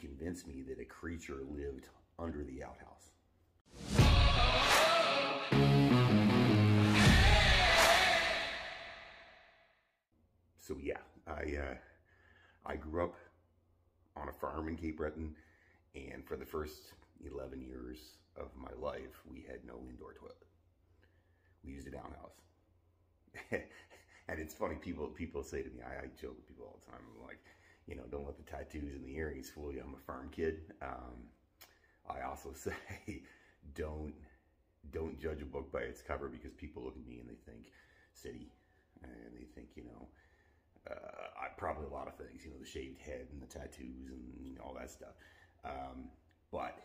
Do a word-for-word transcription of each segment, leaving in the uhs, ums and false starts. he convinced me that a creature lived under the outhouse. So yeah, I, uh, I grew up on a farm in Cape Breton, and for the first eleven years of my life, we had no indoor toilet. We used a downhouse. And it's funny, people people say to me, I, I joke with people all the time, I'm like, you know, don't let the tattoos and the earrings fool you, I'm a farm kid. Um, I also say, don't, don't judge a book by its cover, because people look at me and they think city, and they think, you know, uh, I probably a lot of things, you know, the shaved head and the tattoos and you know, all that stuff. Um, but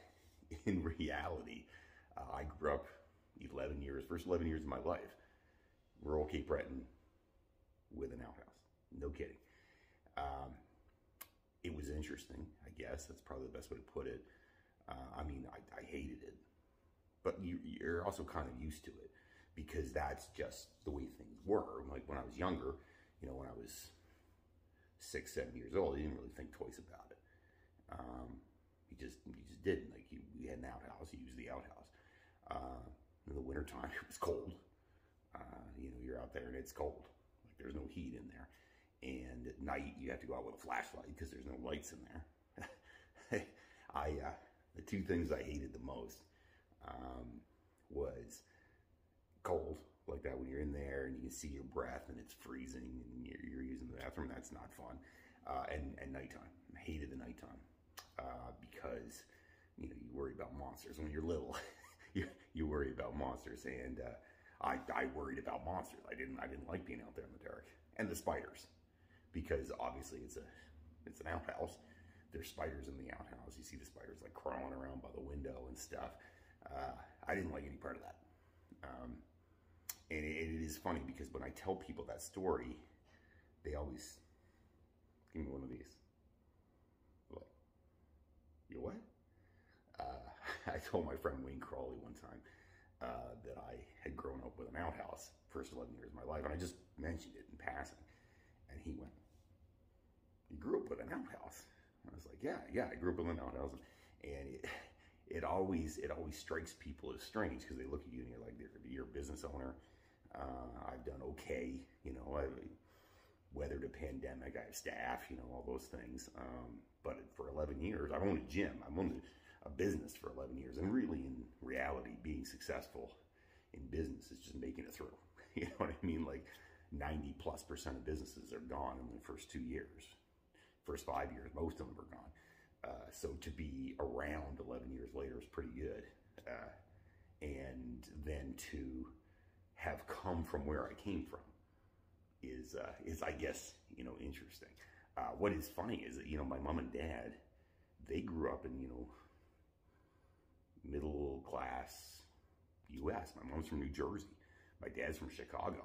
in reality, uh, I grew up eleven years, first eleven years of my life, rural Cape Breton with an outhouse. No kidding. Um, it was interesting, I guess. That's probably the best way to put it. Uh, I mean, I, I hated it, but you, you're also kind of used to it because that's just the way things were. Like when I was younger, you know, when I was six, seven years old, you didn't really think twice about it. Um, you just, you just didn't. Like you, you had an outhouse, you used the outhouse. Uh, in the wintertime, it was cold. Uh, you know, you're out there and it's cold. Like there's no heat in there. And at night, you have to go out with a flashlight because there's no lights in there. I, uh, the two things I hated the most um, was cold, like that when you're in there and you can see your breath and it's freezing and you're, you're using the bathroom. That's not fun. Uh, and, and nighttime. I hated the nighttime uh, because, you know, you worry about monsters. When you're little, you, you worry about monsters. And uh, I, I worried about monsters. I didn't, I didn't like being out there in the dark. And the spiders, because obviously it's a, it's an outhouse. There's spiders in the outhouse. You see the spiders like crawling around by the window and stuff. Uh, I didn't like any part of that. Um, and it, it is funny because when I tell people that story, they always give me one of these. Like, you what? Uh, I told my friend Wayne Crawley one time Uh, that I had grown up with an outhouse first eleven years of my life, and I just mentioned it in passing, and he went, you grew up with an outhouse? And I was like, yeah, yeah, I grew up with an outhouse. And it, it always it always strikes people as strange because they look at you and you're like, you're a business owner. uh, I've done okay, you know, I've weathered a pandemic, I have staff, you know, all those things. Um, but for eleven years, I've owned a gym, I've owned a, a business for eleven years. And really, in reality, being successful in business is just making it through. You know what I mean? Like ninety plus percent of businesses are gone in the first two years, first five years, most of them are gone. Uh, so to be around eleven years later is pretty good. Uh, and then to have come from where I came from is, uh, is I guess, you know, interesting. Uh, what is funny is that, you know, my mom and dad, they grew up in, you know, middle class U S My mom's from New Jersey. My dad's from Chicago.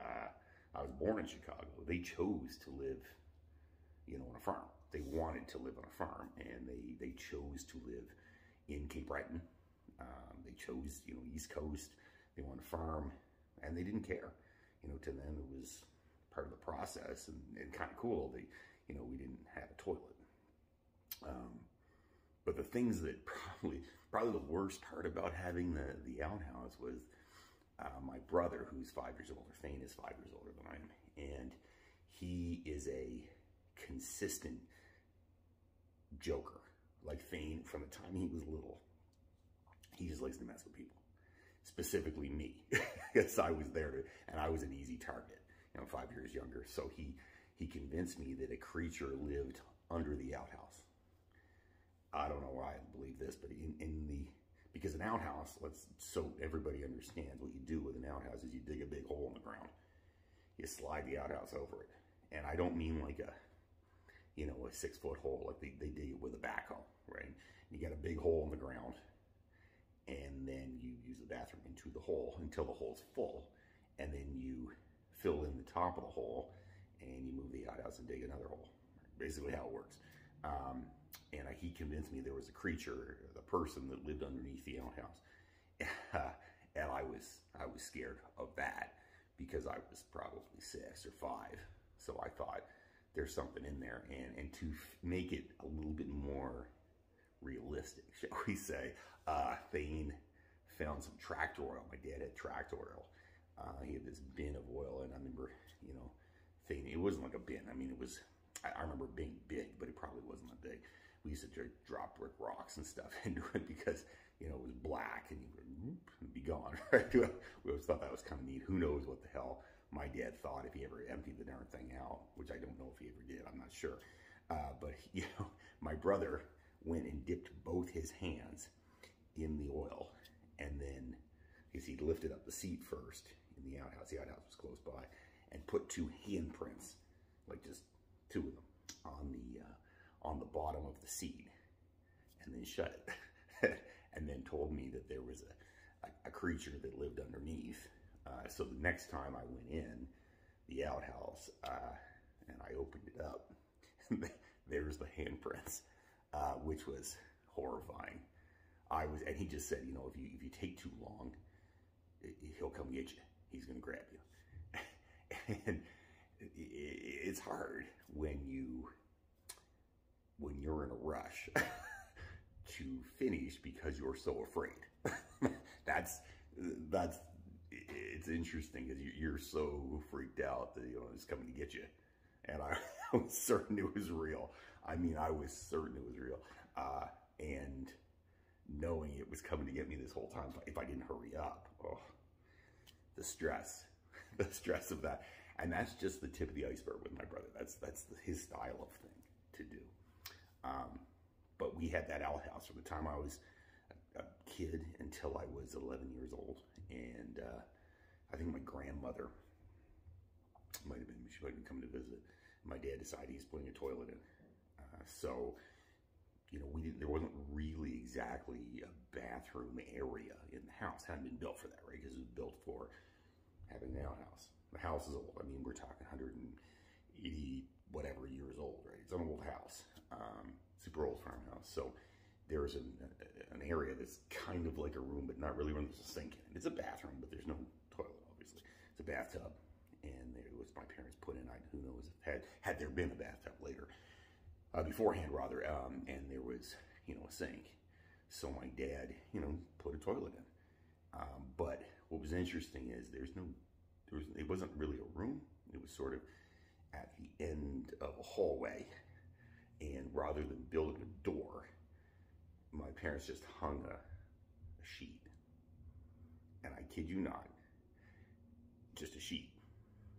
Uh, I was born in Chicago. They chose to live, you know, on a farm. They wanted to live on a farm, and they, they chose to live in Cape Breton. Um, they chose, you know, East Coast. They wanted a farm, and they didn't care. You know, to them, it was part of the process, and, and kind of cool. They, you know, we didn't have a toilet. Um, but the things that probably, probably the worst part about having the, the outhouse was uh, my brother, who's five years older, Thane is five years older than I am, and he is a consistent joker. Like Thane, from the time he was little, he just likes to mess with people. Specifically me, because I was there to, and I was an easy target, you know, five years younger. So he, he convinced me that a creature lived under the outhouse. I don't know why I believe this, but in, in the, because an outhouse, let's, so everybody understands what you do with an outhouse is you dig a big hole in the ground, you slide the outhouse over it. And I don't mean like a, you know, a six foot hole, like they, they dig it with a backhoe, right? You got a big hole in the ground, and then you use the bathroom into the hole until the hole's full, and then you fill in the top of the hole and you move the outhouse and dig another hole. Basically how it works. Um, and I, he convinced me there was a creature, the person that lived underneath the outhouse. Uh, and I was, I was scared of that because I was probably six or five. So I thought there's something in there. And, and to make it a little bit more realistic, shall we say. Uh, Thane found some tractor oil. My dad had tractor oil. Uh, he had this bin of oil, and I remember, you know, Thane, it wasn't like a bin. I mean, it was, I, I remember being big, but it probably wasn't that big. We used to drop brick rocks and stuff into it because, you know, it was black and you would be gone, right? We always thought that was kind of neat. Who knows what the hell my dad thought if he ever emptied the darn thing out, which I don't know if he ever did. I'm not sure. Uh, but, you know, my brother went and dipped both his hands in the oil. And then, because he lifted up the seat first in the outhouse, the outhouse was close by, and put two handprints, like just two of them, on the... Uh, on the bottom of the seat, and then shut it, and then told me that there was a, a, a creature that lived underneath. Uh, so the next time I went in the outhouse, uh, and I opened it up, and there was the handprints, uh, which was horrifying. I was, and he just said, you know, if you, if you take too long, he'll come get you. He's gonna grab you. And it, it's hard when you, when you're in a rush to finish because you're so afraid. that's, that's, it's interesting because you're so freaked out that, you know, it's coming to get you. And I, I was certain it was real. I mean, I was certain it was real. Uh, and knowing it was coming to get me this whole time, if I didn't hurry up, oh, the stress, the stress of that. And that's just the tip of the iceberg with my brother. That's, that's his style of thing to do. Um, but we had that outhouse from the time I was a, a kid until I was eleven years old. And, uh, I think my grandmother might've been, she might've been coming to visit. My dad decided he's putting a toilet in. Uh, so, you know, we didn't, there wasn't really exactly a bathroom area in the house. Hadn't been built for that, right? Because it was built for having an outhouse. The house is old. I mean, we're talking one hundred eighty whatever years old, right? It's an old house, um, super old farmhouse. So there's an, an area that's kind of like a room, but not really one that's a sink in it. It's a bathroom, but there's no toilet, obviously. It's a bathtub, and it was my parents put in. I, who knows, had had there been a bathtub later, uh, beforehand rather, um, and there was, you know, a sink. So my dad, you know, put a toilet in. Um, but what was interesting is there's no, there was, it wasn't really a room. It was sort of at the end of a hallway, and rather than building a door, my parents just hung a, a sheet, and I kid you not, just a sheet.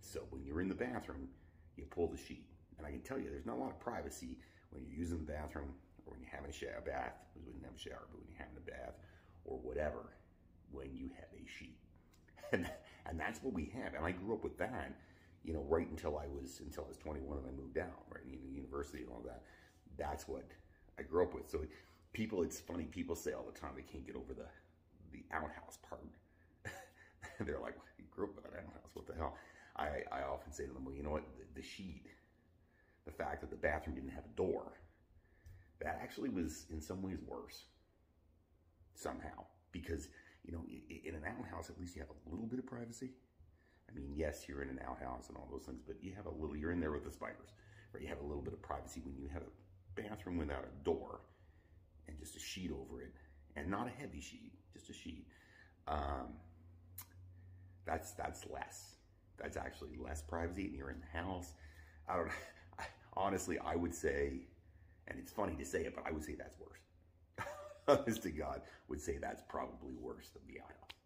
So when you're in the bathroom, you pull the sheet, and I can tell you there's not a lot of privacy when you're using the bathroom, or when you're having a shower, bath, because we didn't have a shower, but when you're having a bath, or whatever, when you have a sheet. And, and that's what we have, and I grew up with that, you know, right until I was, until I was twenty-one and I moved out, right, you know, university and all that. That's what I grew up with. So people, it's funny, people say all the time, they can't get over the, the outhouse part. They're like, well, you grew up with an outhouse, what the hell? I, I often say to them, well, you know what, the, the sheet, the fact that the bathroom didn't have a door, that actually was in some ways worse somehow. Because, you know, in an outhouse, at least you have a little bit of privacy. I mean, yes, you're in an outhouse and all those things, but you have a little, you're in there with the spiders, right? You have a little bit of privacy when you have a bathroom without a door and just a sheet over it, and not a heavy sheet, just a sheet. Um, that's, that's less, that's actually less privacy, and you're in the house. I don't know. I, honestly, I would say, and it's funny to say it, but I would say that's worse. Honest to God, would say that's probably worse than the outhouse.